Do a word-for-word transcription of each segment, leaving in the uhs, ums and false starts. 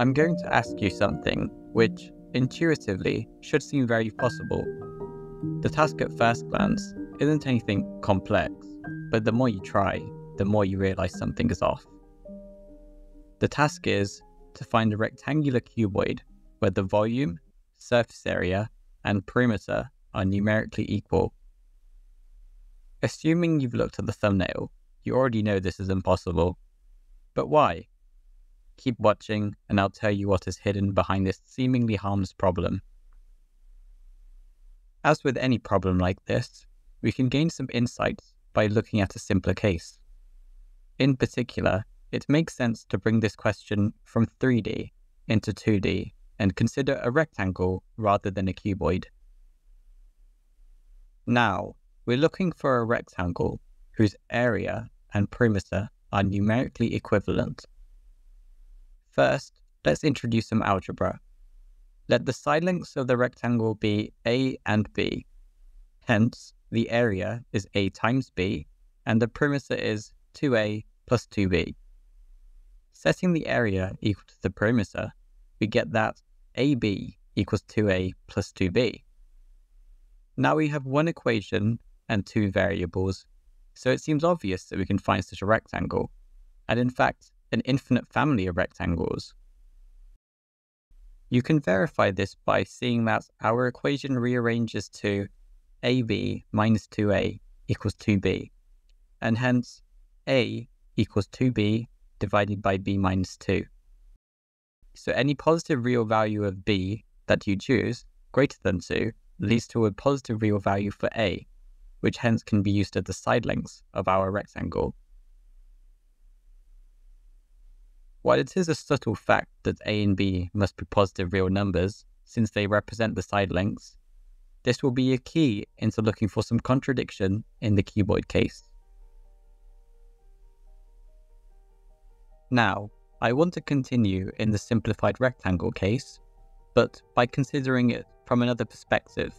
I'm going to ask you something which, intuitively, should seem very possible. The task at first glance isn't anything complex, but the more you try, the more you realize something is off. The task is to find a rectangular cuboid where the volume, surface area, and perimeter are numerically equal. Assuming you've looked at the thumbnail, you already know this is impossible. But why? Keep watching and I'll tell you what is hidden behind this seemingly harmless problem. As with any problem like this, we can gain some insights by looking at a simpler case. In particular, it makes sense to bring this question from three D into two D and consider a rectangle rather than a cuboid. Now, we're looking for a rectangle whose area and perimeter are numerically equivalent. First, let's introduce some algebra. Let the side lengths of the rectangle be A and B. Hence, the area is A times B, and the perimeter is two A plus two B. Setting the area equal to the perimeter, we get that A B equals two A plus two B. Now we have one equation and two variables, so it seems obvious that we can find such a rectangle, and in fact, an infinite family of rectangles. You can verify this by seeing that our equation rearranges to A B minus two A equals two B, and hence A equals two B divided by B minus two. So any positive real value of B that you choose, greater than two, leads to a positive real value for A, which hence can be used as the side lengths of our rectangle. While it is a subtle fact that A and B must be positive real numbers, since they represent the side lengths, this will be a key into looking for some contradiction in the cuboid case. Now, I want to continue in the simplified rectangle case, but by considering it from another perspective.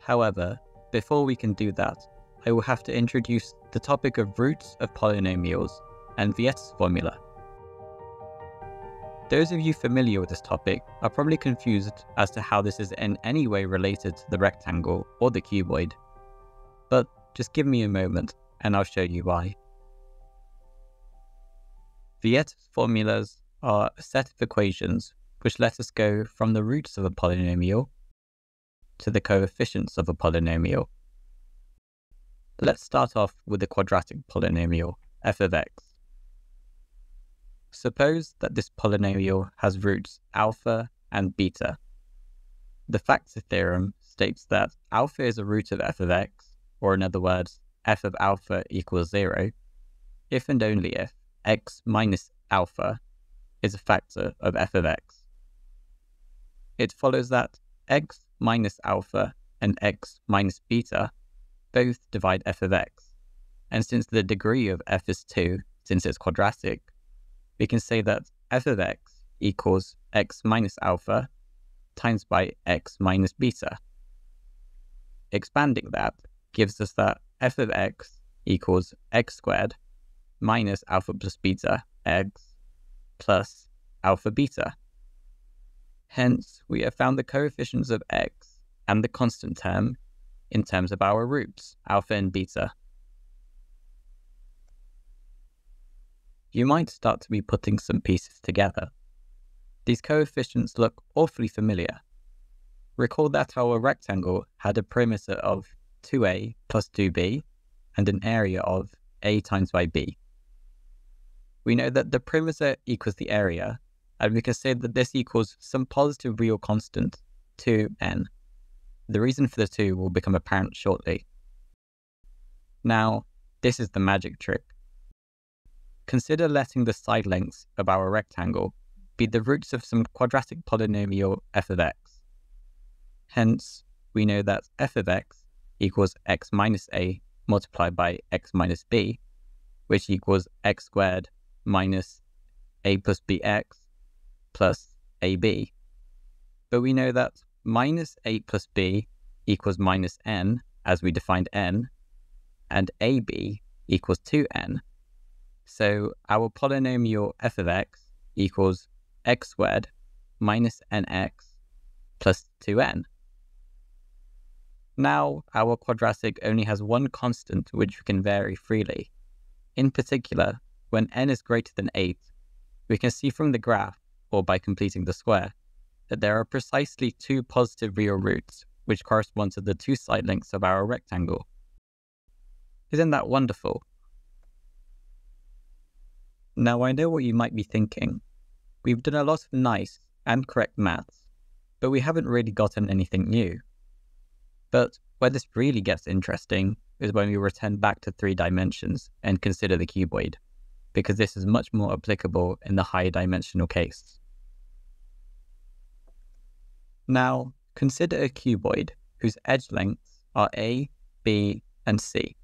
However, before we can do that, I will have to introduce the topic of roots of polynomials and Vieta's formula. Those of you familiar with this topic are probably confused as to how this is in any way related to the rectangle or the cuboid. But just give me a moment and I'll show you why. Vieta's formulas are a set of equations which let us go from the roots of a polynomial to the coefficients of a polynomial. Let's start off with the quadratic polynomial, f of x. Suppose that this polynomial has roots alpha and beta. The factor theorem states that alpha is a root of f of x, or in other words, f of alpha equals zero, if and only if x minus alpha is a factor of f of x. It follows that x minus alpha and x minus beta both divide f of x, and since the degree of f is two, since it's quadratic, we can say that f of x equals x minus alpha times by x minus beta. Expanding that gives us that f of x equals x squared minus alpha plus beta x plus alpha beta. Hence, we have found the coefficients of x and the constant term in terms of our roots, alpha and beta. You might start to be putting some pieces together. These coefficients look awfully familiar. Recall that our rectangle had a perimeter of two A plus two B and an area of A times by B. We know that the perimeter equals the area, and we can say that this equals some positive real constant, two N. The reason for the two will become apparent shortly. Now, this is the magic trick. Consider letting the side lengths of our rectangle be the roots of some quadratic polynomial f of x. Hence, we know that f of x equals x minus a multiplied by x minus b, which equals x squared minus a plus bx plus ab. But we know that minus a plus b equals minus n, as we defined n, and ab equals two N. So our polynomial f of x equals x squared minus nx plus two n. Now, our quadratic only has one constant which we can vary freely. In particular, when n is greater than eight, we can see from the graph, or by completing the square, that there are precisely two positive real roots which correspond to the two side lengths of our rectangle. Isn't that wonderful? Now, I know what you might be thinking. We've done a lot of nice and correct maths, but we haven't really gotten anything new. But where this really gets interesting is when we return back to three dimensions and consider the cuboid, because this is much more applicable in the higher dimensional case. Now, consider a cuboid whose edge lengths are A, B, and C.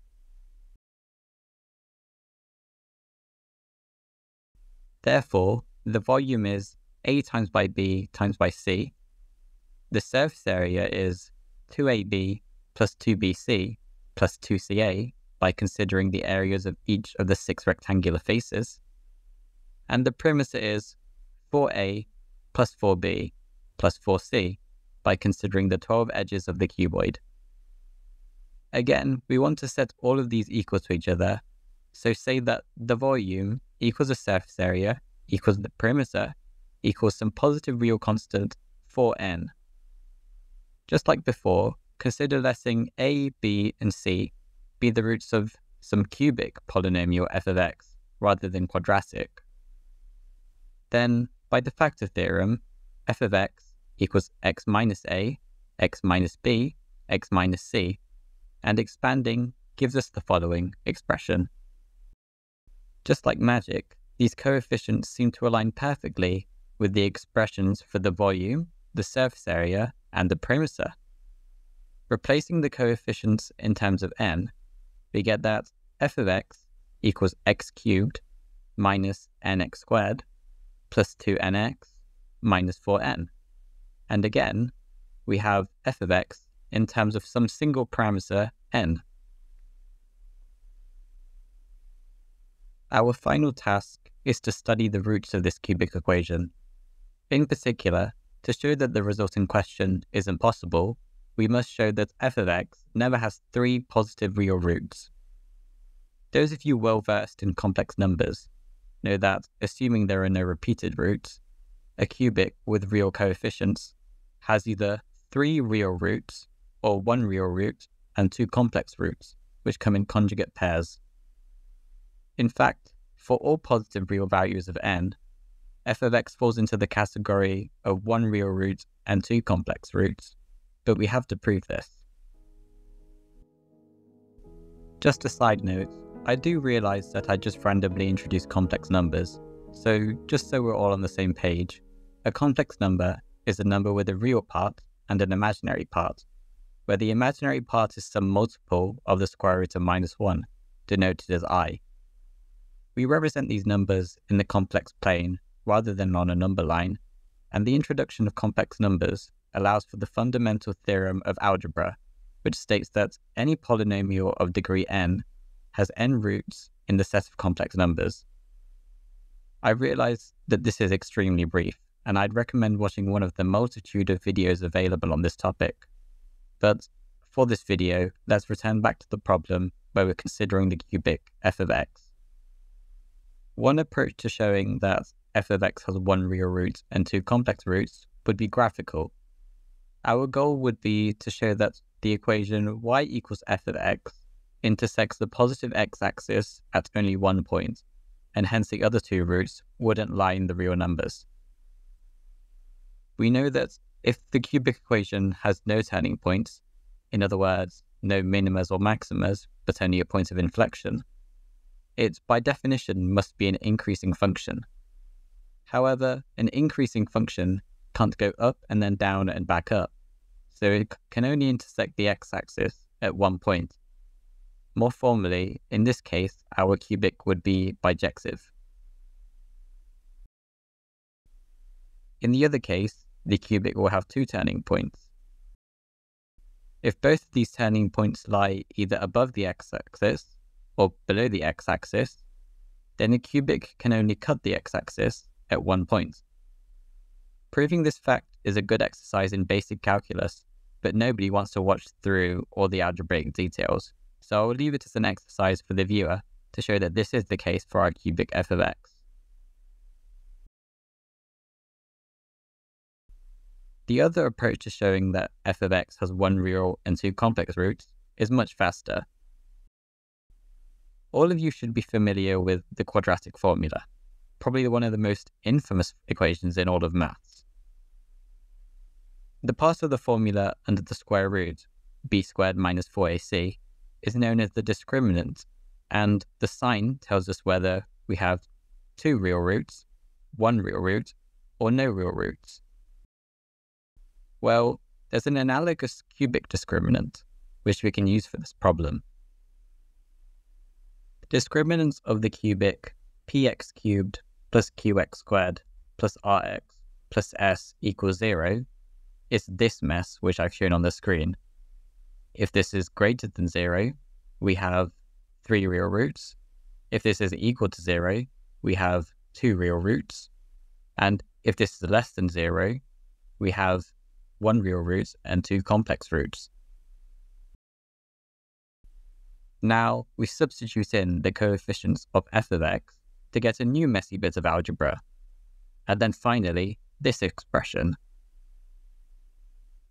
Therefore, the volume is A times by B times by C. The surface area is two A B plus two B C plus two C A by considering the areas of each of the six rectangular faces, and the perimeter is four A plus four B plus four C by considering the twelve edges of the cuboid. Again, we want to set all of these equal to each other, so say that the volume equals the surface area equals the perimeter equals some positive real constant four N. Just like before, consider letting A, B, and C be the roots of some cubic polynomial f of x rather than quadratic. Then, by the factor theorem, f of x equals x minus a, x minus b, x minus c, and expanding gives us the following expression. Just like magic, these coefficients seem to align perfectly with the expressions for the volume, the surface area, and the perimeter. Replacing the coefficients in terms of n, we get that f of x equals x cubed minus nx squared plus two n x minus four n. And again, we have f of x in terms of some single parameter n. Our final task is to study the roots of this cubic equation. In particular, to show that the resulting question is impossible, we must show that f of x never has three positive real roots. Those of you well versed in complex numbers know that, assuming there are no repeated roots, a cubic with real coefficients has either three real roots or one real root and two complex roots, which come in conjugate pairs. In fact, for all positive real values of n, f of x falls into the category of one real root and two complex roots, but we have to prove this. Just a side note, I do realize that I just randomly introduced complex numbers, so just so we're all on the same page, a complex number is a number with a real part and an imaginary part, where the imaginary part is some multiple of the square root of minus one, denoted as I. We represent these numbers in the complex plane rather than on a number line, and the introduction of complex numbers allows for the fundamental theorem of algebra, which states that any polynomial of degree n has n roots in the set of complex numbers. I realize that this is extremely brief, and I'd recommend watching one of the multitude of videos available on this topic. But for this video, let's return back to the problem where we're considering the cubic f of x. One approach to showing that f of x has one real root and two complex roots would be graphical. Our goal would be to show that the equation y equals f of x intersects the positive x-axis at only one point, and hence the other two roots wouldn't lie in the real numbers. We know that if the cubic equation has no turning points, in other words, no minimas or maximas, but only a point of inflection, it by definition must be an increasing function. However, an increasing function can't go up and then down and back up, so it can only intersect the x-axis at one point. More formally, in this case, our cubic would be bijective. In the other case, the cubic will have two turning points. If both of these turning points lie either above the x-axis or below the x-axis, then the cubic can only cut the x-axis at one point, Proving this fact is a good exercise in basic calculus, but nobody wants to watch through all the algebraic details. So I will leave it as an exercise for the viewer to show that this is the case for our cubic f of x. The other approach to showing that f of x has one real and two complex roots is much faster. All of you should be familiar with the quadratic formula, probably one of the most infamous equations in all of maths. The part of the formula under the square root, b squared minus four a c, is known as the discriminant, and the sign tells us whether we have two real roots, one real root, or no real roots. Well, there's an analogous cubic discriminant, which we can use for this problem. The discriminants of the cubic px cubed plus qx squared plus rx plus s equals zero is this mess, which I've shown on the screen. If this is greater than zero, we have three real roots. If this is equal to zero, we have two real roots. And if this is less than zero, we have one real root and two complex roots. Now we substitute in the coefficients of f of x to get a new messy bit of algebra. And then finally, this expression.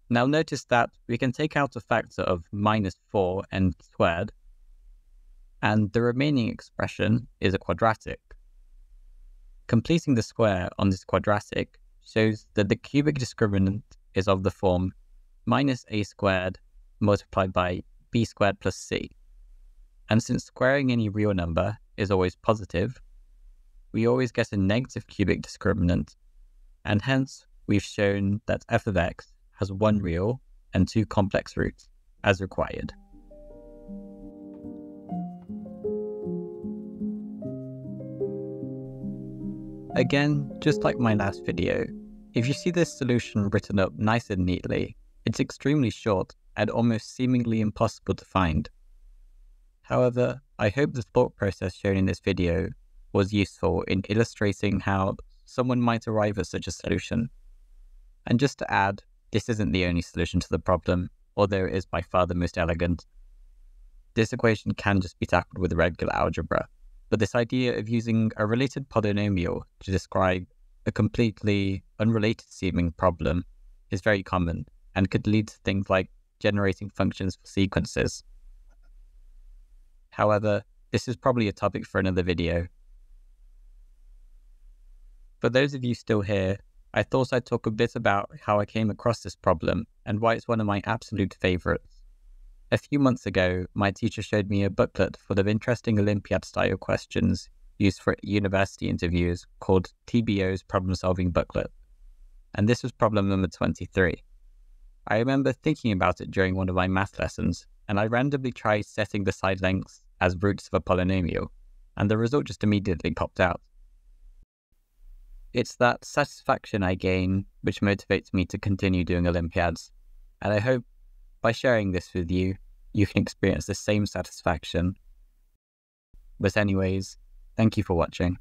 Now notice that we can take out a factor of minus four n squared, and the remaining expression is a quadratic. Completing the square on this quadratic shows that the cubic discriminant is of the form minus a squared multiplied by b squared plus c. And since squaring any real number is always positive, we always get a negative cubic discriminant, and hence we've shown that f of x has one real and two complex roots, as required. Again, just like my last video, if you see this solution written up nice and neatly, it's extremely short and almost seemingly impossible to find. However, I hope the thought process shown in this video was useful in illustrating how someone might arrive at such a solution. And just to add, this isn't the only solution to the problem, although it is by far the most elegant. This equation can just be tackled with regular algebra, but this idea of using a related polynomial to describe a completely unrelated seeming problem is very common and could lead to things like generating functions for sequences. However, this is probably a topic for another video. For those of you still here, I thought I'd talk a bit about how I came across this problem and why it's one of my absolute favorites. A few months ago, my teacher showed me a booklet full of interesting Olympiad-style questions used for university interviews called T B O's Problem Solving Booklet, and this was problem number twenty-three. I remember thinking about it during one of my math lessons, and I randomly tried setting the side lengths as roots of a polynomial, and the result just immediately popped out. It's that satisfaction I gain which motivates me to continue doing Olympiads, and I hope by sharing this with you, you can experience the same satisfaction. But anyways, thank you for watching.